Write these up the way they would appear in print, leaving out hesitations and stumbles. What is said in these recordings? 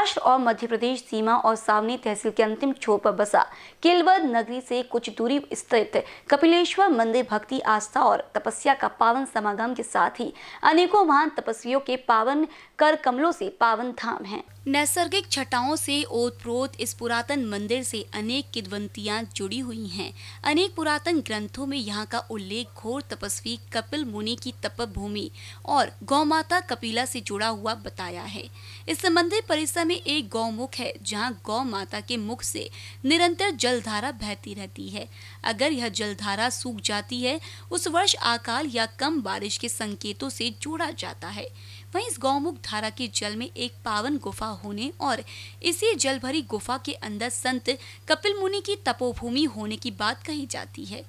महाराष्ट्र और मध्य प्रदेश सीमा और सावनी तहसील के अंतिम छोर पर बसा केलवर नगरी से कुछ दूरी स्थित कपिलेश्वर मंदिर भक्ति, आस्था और तपस्या का पावन समागम के साथ ही अनेकों महान तपस्वियों के पावन कर कमलों से पावन धाम है। नैसर्गिक छटाओं से ओतप्रोत इस पुरातन मंदिर से अनेक किंवदंतियां जुड़ी हुई हैं। अनेक पुरातन ग्रंथों में यहाँ का उल्लेख घोर तपस्वी कपिल मुनि की तपभूमि और गौमाता कपिला से जुड़ा हुआ बताया है। इस मंदिर परिसर में एक गौमुख है, जहाँ गौ माता के मुख से निरंतर जलधारा बहती रहती है। अगर यह जलधारा सूख जाती है, उस वर्ष अकाल या कम बारिश के संकेतों से जोड़ा जाता है। वहीं इस गौमुख धारा के जल में एक पावन गुफा होने और इसी जल भरी गुफा के अंदर संत कपिल मुनि की तपोभूमि होने की बात कही जाती है।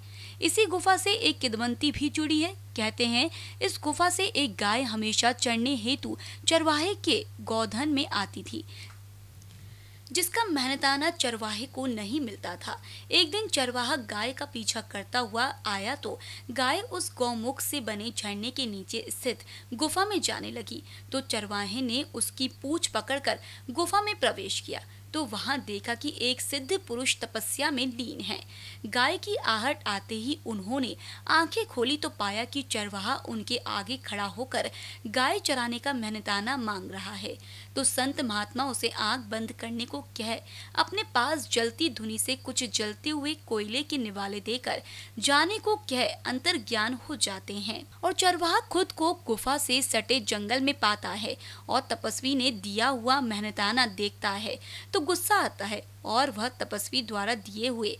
इसी गुफा से एक किंवदंती भी जुड़ी है। कहते हैं इस गुफा से एक गाय हमेशा चढ़ने हेतु चरवाहे के गौधन में आती थी, जिसका मेहनताना चरवाहे को नहीं मिलता था। एक दिन चरवाहा गाय का पीछा करता हुआ आया तो गाय उस गौमुख से बने झरने के नीचे स्थित गुफा में जाने लगी, तो चरवाहे ने उसकी पूंछ पकड़कर गुफा में प्रवेश किया तो वहां देखा कि एक सिद्ध पुरुष तपस्या में लीन है। गाय की आहट आते ही उन्होंने आंखें खोली तो पाया कि चरवाहा उनके आगे खड़ा होकर गाय चराने का मेहनताना मांग रहा है। तो संत महात्मा उसे आंख बंद करने को कह अपने पास जलती धुनी से कुछ जलते हुए कोयले के निवाले देकर जाने को कह अंतर ज्ञान हो जाते हैं और चरवाहा खुद को गुफा से सटे जंगल में पाता है और तपस्वी ने दिया हुआ मेहनताना देखता है तो गुस्सा आता है और वह तपस्वी द्वारा दिए हुए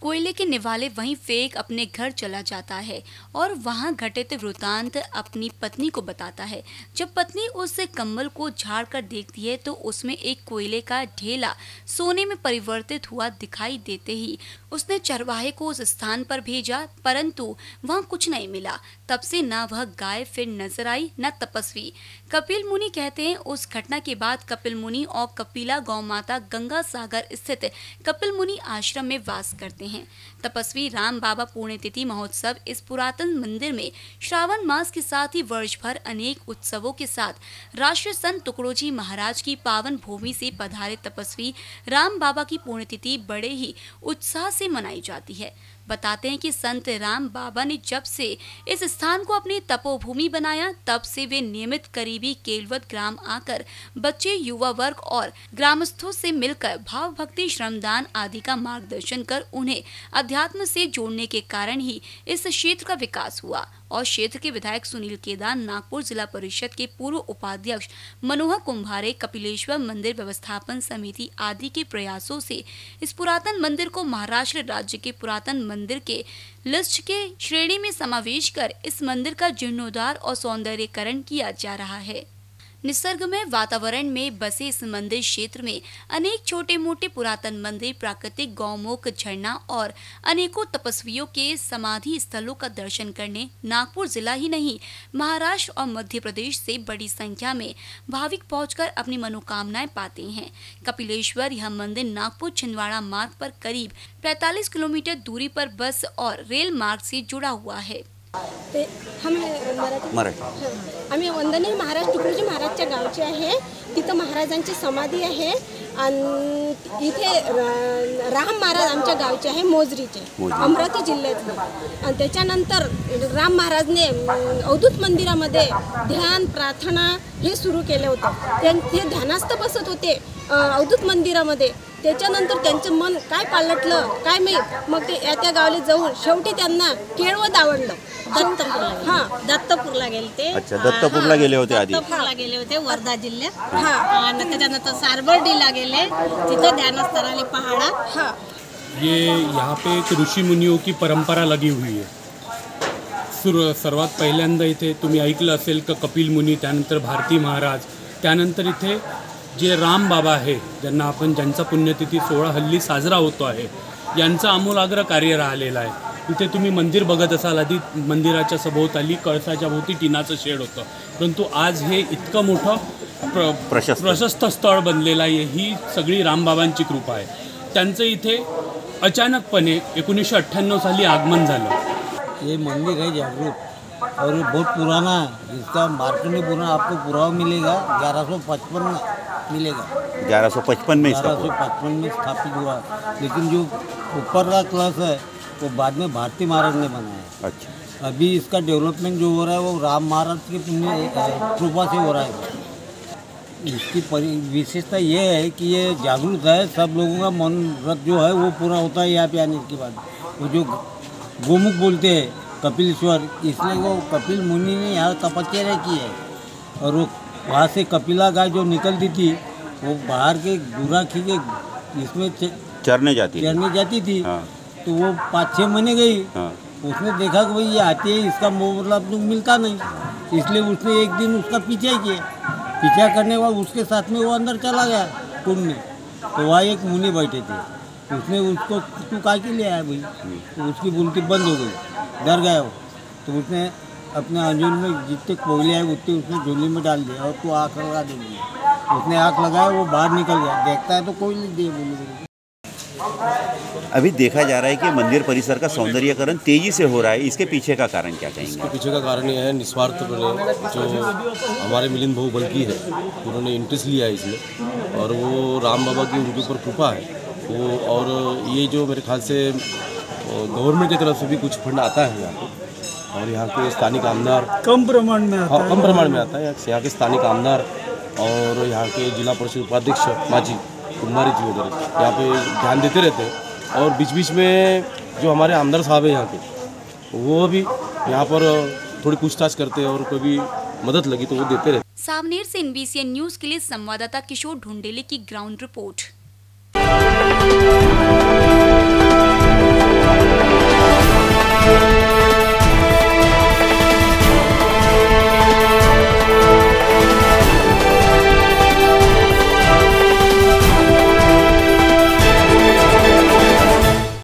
कोयले के निवाले वहीं फेंक अपने घर चला जाता है और वहां घटित वृतांत अपनी पत्नी को बताता है। जब पत्नी उस कंबल को झाड़ कर देखती है तो उसमें एक कोयले का ढेला सोने में परिवर्तित हुआ दिखाई देते ही उसने चरवाहे को उस स्थान पर भेजा, परंतु वहां कुछ नहीं मिला। तब से ना वह गाय फिर नजर आई न तपस्वी। कपिल मुनि कहते हैं उस घटना के बाद कपिल मुनि और कपिला गौ माता गंगा सागर स्थित कपिल मुनि आश्रम में वास करते हैं। तपस्वी राम बाबा पुण्यतिथि महोत्सव इस पुरातन मंदिर में श्रावण मास के साथ ही वर्ष भर अनेक उत्सवों के साथ राष्ट्रीय संत तुकड़ोजी महाराज की पावन भूमि से पधारे तपस्वी राम बाबा की पुण्यतिथि बड़े ही उत्साह से मनाई जाती है। बताते हैं कि संत राम बाबा ने जब से इस स्थान को अपनी तपोभूमि बनाया तब से वे नियमित करीबी केलवद ग्राम आकर बच्चे, युवा वर्ग और ग्रामस्थों से मिलकर भाव भक्ति, श्रमदान आदि का मार्गदर्शन कर उन्हें अध्यात्म से जोड़ने के कारण ही इस क्षेत्र का विकास हुआ और क्षेत्र के विधायक सुनील केदार, नागपुर जिला परिषद के पूर्व उपाध्यक्ष मनोहर कुंभारे, कपिलेश्वर मंदिर व्यवस्थापन समिति आदि के प्रयासों से इस पुरातन मंदिर को महाराष्ट्र राज्य के पुरातन मंदिर के लिस्ट के श्रेणी में समावेश कर इस मंदिर का जीर्णोद्धार और सौंदर्यीकरण किया जा रहा है। निसर्गमय वातावरण में बसे इस मंदिर क्षेत्र में अनेक छोटे मोटे पुरातन मंदिर, प्राकृतिक गौमुख झरना और अनेकों तपस्वियों के समाधि स्थलों का दर्शन करने नागपुर जिला ही नहीं महाराष्ट्र और मध्य प्रदेश से बड़ी संख्या में भाविक पहुंचकर अपनी मनोकामनाएं पाते हैं। कपिलेश्वर यह मंदिर नागपुर छिंदवाड़ा मार्ग पर करीब 45 किलोमीटर दूरी पर बस और रेल मार्ग से जुड़ा हुआ है। ते हम मराठी आम्ही वंदनीय महाराज तुकड़ोजी महाराजच्या गावचे आहे। तिथं महाराजांची समाधी आहे आणि इथे राम महाराज आमच्या गावचे आहे, मोजरीचे, अमरावती जिल्ह्यातले। आणि त्याच्यानंतर राम महाराजने अवधूत मंदिरामध्ये ध्यान प्रार्थना हे सुरू केले होते। ते ध्यानस्थ बसत होते अवधूत मंदिरामध्ये। त्याच्यानंतर त्यांचं मन काय पालटलं काय माहित, मग ते या त्या गावाला जाऊन शेवटी त्यांना केळवद आवडलं। दत्तपूरला गेले ते। अच्छा, दत्तपूरला गेले होते आधी। दत्तपूरला गेले होते वर्धा जिल्ह्यात। हां, आणि त्याच्यानंतर सारबर्डीला गेले, तिथं ध्यानस्थानाली पहाड़ा। हां, ये यहाँ पे एक ऋषि मुनियों की परंपरा लगी हुई है। सर्वात पहिल्यांदा इथे तुम्ही ऐकलं असेल का कपिल मुनि, त्यानंतर भारती महाराज, त्यानंतर इथे जे राम बाबा है ज्यांना आपण ज्यांचा पुण्यतिथि सोहळा हल्ली साजरा होतो आहे, यांचा आमूलाग्र कार्य राहिलेलं आहे। इथे तुम्ही मंदिर बघत असाल, आधी मंदिराच्या सभोवताली कळसाच्या भोवती टिनाचं शेड होतं, परंतु आज हे इतकं मोठं प्रशस्त स्थळ बनलेलं आहे। ही सगळी रामबाबांची कृपा आहे। त्यांचं इथे अचानकपणे 1998 साली आगमन झालं। ये मंदिर है जागृत और बहुत पुराना है, इसका मार्केट में पुराना आपको पुराव मिलेगा, 1155 में मिलेगा। 1155 में इसका 1155 में स्थापित हुआ, लेकिन जो ऊपर का क्लास है वो बाद में भारती महाराज ने बनाया। अच्छा, अभी इसका डेवलपमेंट जो हो रहा है वो राम महाराज की कृपा से हो रहा है। इसकी विशेषता ये है कि ये जागरूक है, सब लोगों का मन व्रत जो है वो पूरा होता है यहाँ पे आने के बाद। वो जो गौमुख बोलते हैं कपिलेश्वर, इसलिए वो कपिल मुनि ने यहाँ तपस्या की है, और वो वहाँ से कपिला गाय जो निकलती थी वो बाहर के गुराखी के इसमें चरने जाती थी। हाँ। तो वो 5-6 महीने गई। हाँ। उसने देखा कि भाई ये आती है, इसका मतलब मिलता नहीं, इसलिए उसने एक दिन उसका पीछा किया। पीछा करने के बाद उसके साथ में वो अंदर चला गया कुंड में, तो वहाँ एक मुनि बैठे थे, उसने उसको तू का के लिए आया भाई, तो उसकी बुलती बंद हो गई, डर गया वो, तो उसने अपने अंजूर में जितने कोयले आए उतने उसने झोली में डाल दिया और तू आँख लगा दे, उसने आँख लगाया, वो बाहर निकल गया, देखता है तो कोयले दे बोली। अभी देखा जा रहा है कि मंदिर परिसर का सौंदर्यकरण तेजी से हो रहा है, इसके पीछे का कारण क्या कहेंगे? इसके पीछे का कारण यह है निस्वार्थ जो हमारे मिलिंद भाऊ बल्कि है, उन्होंने इंटरेस्ट लिया है इसमें, और वो राम बाबा की उनके ऊपर कृपा है वो। और ये जो मेरे ख्याल से गवर्नमेंट की तरफ से भी कुछ फंड आता है यहाँ पर, और यहाँ के स्थानीय आमदार कम प्रमाण में आता है यहाँ के स्थानीय आमदार और यहाँ के जिला परिषद उपाध्यक्ष माजी कुमारी जी वगैरह यहाँ पे ध्यान देते रहते हैं, और बीच बीच में जो हमारे आमदार साहब हैं यहाँ के वो भी यहाँ पर थोड़ी पूछताछ करते हैं, और कभी मदद लगी तो वो देते रहते हैं। सावनेर से NBCN न्यूज़ के लिए संवाददाता किशोर ढूंडेली की ग्राउंड रिपोर्ट।